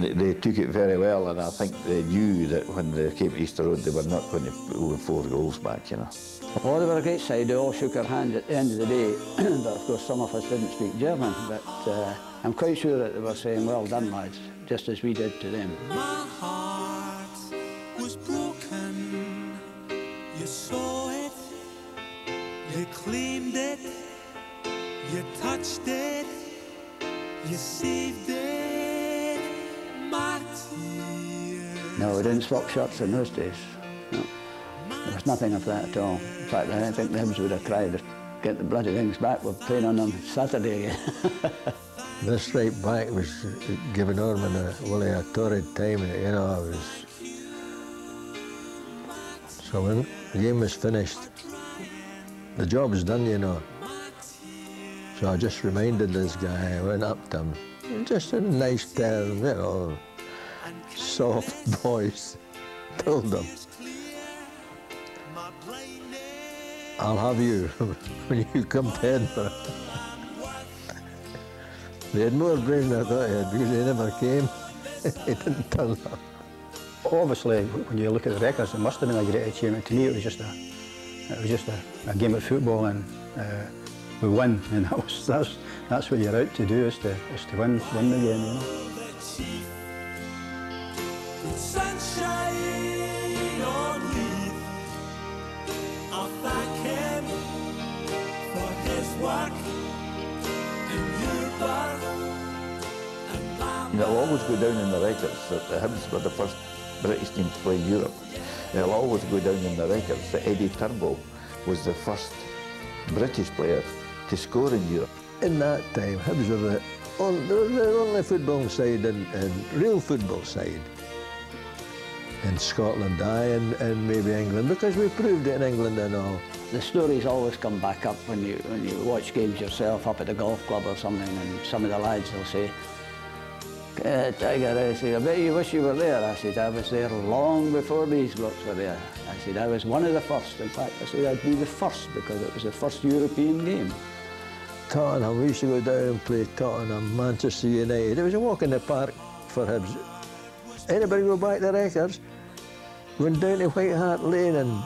They took it very well, and I think they knew that when they came to Easter Road, they were not going to owe 4 goals back, you know. Well, they were a great side. They all shook our hand at the end of the day, but of course some of us didn't speak German, but I'm quite sure that they were saying, well done, lads, just as we did to them. My heart was broken, you saw it, you claimed it, you touched it, you saved it. No, we didn't swap shirts in those days. No. There was nothing of that at all. In fact, I don't think the Hibs would have cried, get the bloody things back, we're playing on them Saturday again. This right back was giving Ormond and Willie a torrid time, you know. It was... So when the game was finished, the job was done, you know. So I just reminded this guy, I went up to him, just a nice term, you know. Soft voice told them, I'll have you when you come to Edinburgh. They had more brains than I thought they had, because they never came. They didn't turn up. Obviously, when you look at the records, it must have been a great achievement. To me, it was just a game of football, and we won, and that's what you're out to do, is to win the game. You know? Sunshine on me. I thank him for his work and your birth and And it'll always go down in the records that the Hibs were the first British team to play in Europe. And it'll always go down in the records that Eddie Turnbull was the first British player to score in Europe. In that time, Hibs were the only football side and real football side in Scotland, and maybe England, because we proved it in England and all. The stories always come back up when you watch games yourself up at the golf club or something, and some of the lads will say, Tiger, I say, I bet you wish you were there. I said, I was there long before these blocks were there. I said, I was one of the first. In fact, I said, I'd be the first because it was the first European game. Tottenham, we used to go down and play Tottenham, Manchester United. It was a walk in the park for Hibs. Anybody go back the records? Went down to White Hart Lane and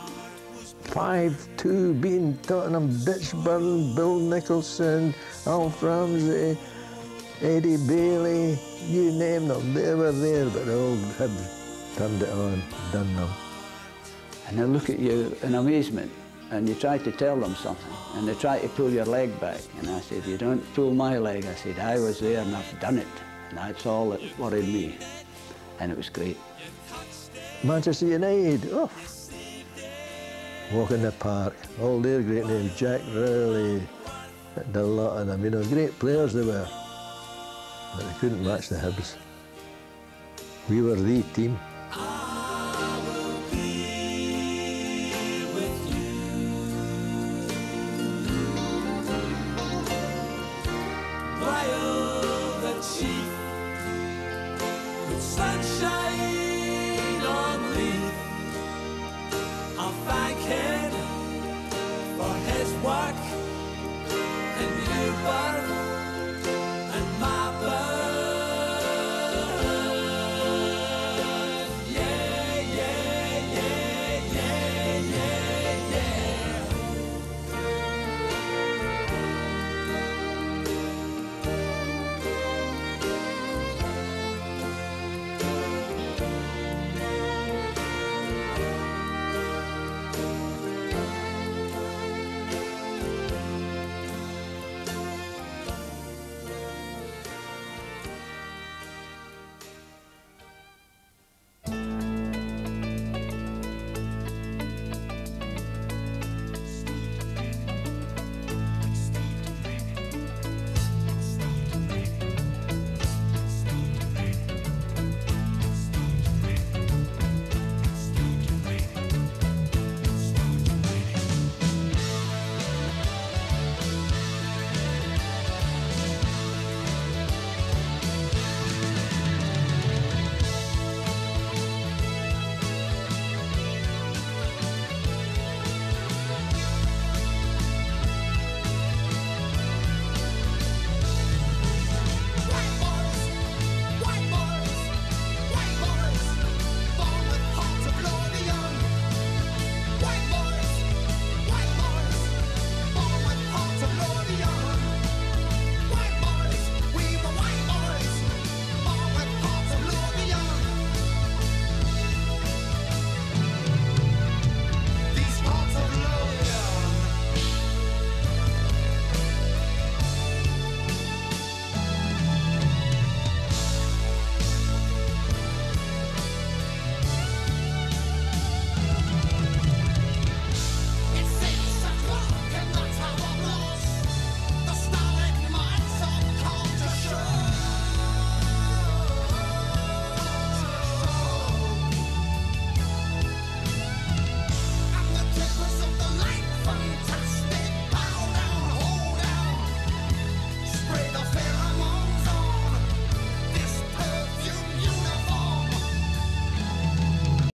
5-2 beating Tottenham, Ditchburn, Bill Nicholson, Alf Ramsey, Eddie Bailey, you name them, they were there, but the old Hibs turned it on, done them. And they look at you in amazement, and you try to tell them something, and they try to pull your leg back. And I said, you don't pull my leg. I said, I was there and I've done it. And that's all that worried me. And it was great. Manchester United, oh. Walk in the park, all their great names, Jack Rowley, the lot of them, you know, great players they were. But they couldn't match the Hibs. We were the team.